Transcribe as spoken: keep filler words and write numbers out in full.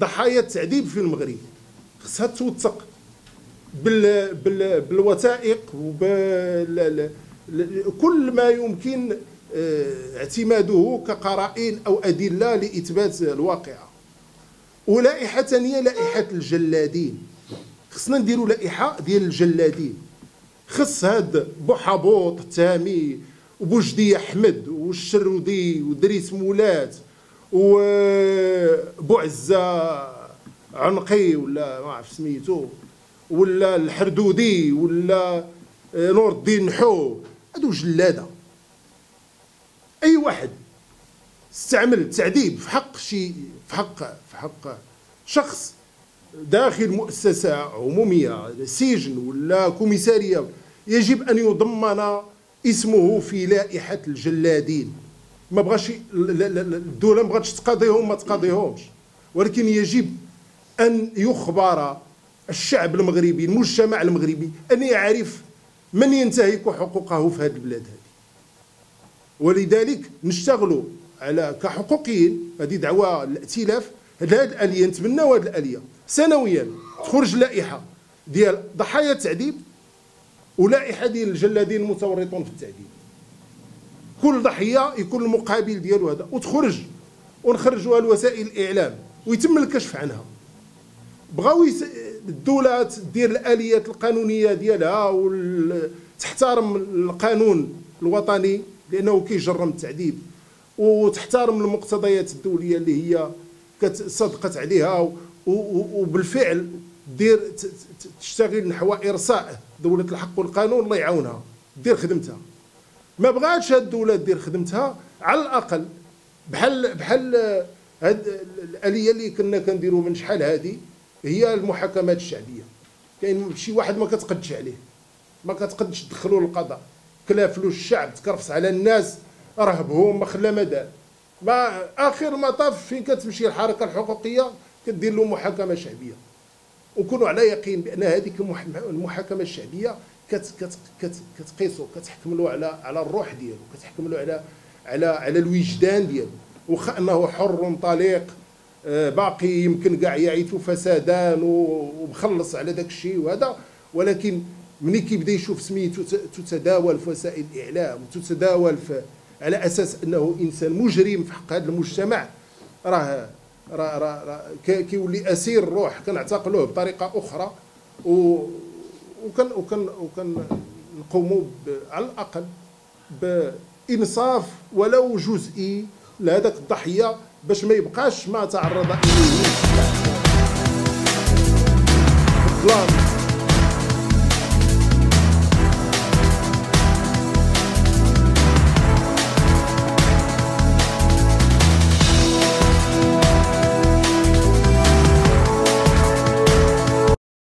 ضحايا التعذيب في المغرب خصها توثق بال بال بالوثائق وبال كل ما يمكن اعتماده كقرائن او ادله لاثبات الواقعه. ولائحه ثانيه لائحه الجلادين، خصنا نديروا لائحه ديال الجلادين، خص هاد بوحبوط تامي وبوجدي احمد والشرودي ودريس مولات وبوعزه عنقي ولا ما عرف سميتو ولا الحردودي ولا نور الدين نحو، هادو جلاده. اي واحد استعمل التعذيب في حق شي في حق في حق شخص داخل مؤسسه عموميه سجن ولا كوميساريه يجب ان يضمن اسمه في لائحه الجلادين. ما بغاش الدوله ما بغاتش تقاضيهم ما تقاضيهمش، ولكن يجب ان يخبر الشعب المغربي المجتمع المغربي ان يعرف من ينتهك حقوقه في هذه البلاد هذه. ولذلك نشتغلوا على كحقوقيين، هذه دعوه الائتلاف، هذه الاليه نتمناو هذه الاليه سنويا تخرج لائحه ديال ضحايا التعذيب ولائحه ديال الجلادين المتورطون في التعذيب، كل ضحيه يكون المقابل ديالو هذا، وتخرج ونخرجوها لوسائل الاعلام ويتم الكشف عنها. بغاو الدوله دير الاليات القانونيه ديالها وتحترم القانون الوطني لانه كيجرم التعذيب، وتحترم المقتضيات الدوليه اللي هي صدقت عليها، وبالفعل دير تشتغل نحو ارساء دوله الحق والقانون، الله يعاونها دير خدمتها. ما بغاتش هاد الدوله دير خدمتها، على الاقل بحال بحال هاد الاليه اللي كنا كنديروا من شحال هادي هي المحاكمات الشعبيه. كاين شي واحد ما كتقدش عليه، ما كتقدش تدخلوا للقضاء، كلا فلوس الشعب، تكرفس على الناس، رهبهم، ما خلا ما دار، ما اخر مطاف فين كتمشي الحركه الحقوقيه كدير له محاكمه شعبيه. وكونوا على يقين بان هذيك المحاكمه الشعبيه كت كت كت كتقيسو كتحكم له على على الروح ديالو، كتحكم له على على على الوجدان ديالو، واخا انه حر طليق باقي يمكن كاع يعيثوا فسادان ومخلص على داك الشيء وهذا، ولكن ملي كيبدا يشوف سميتو تتداول في وسائل الاعلام وتتداول على اساس انه انسان مجرم في حق هذا المجتمع، راه راه راه كيولي اسير الروح، كنعتقلوه بطريقه اخرى و وكن وكن وكنقوموا على الاقل بانصاف ولو جزئي لهذاك الضحيه باش ما يبقاش ما تعرض اليه.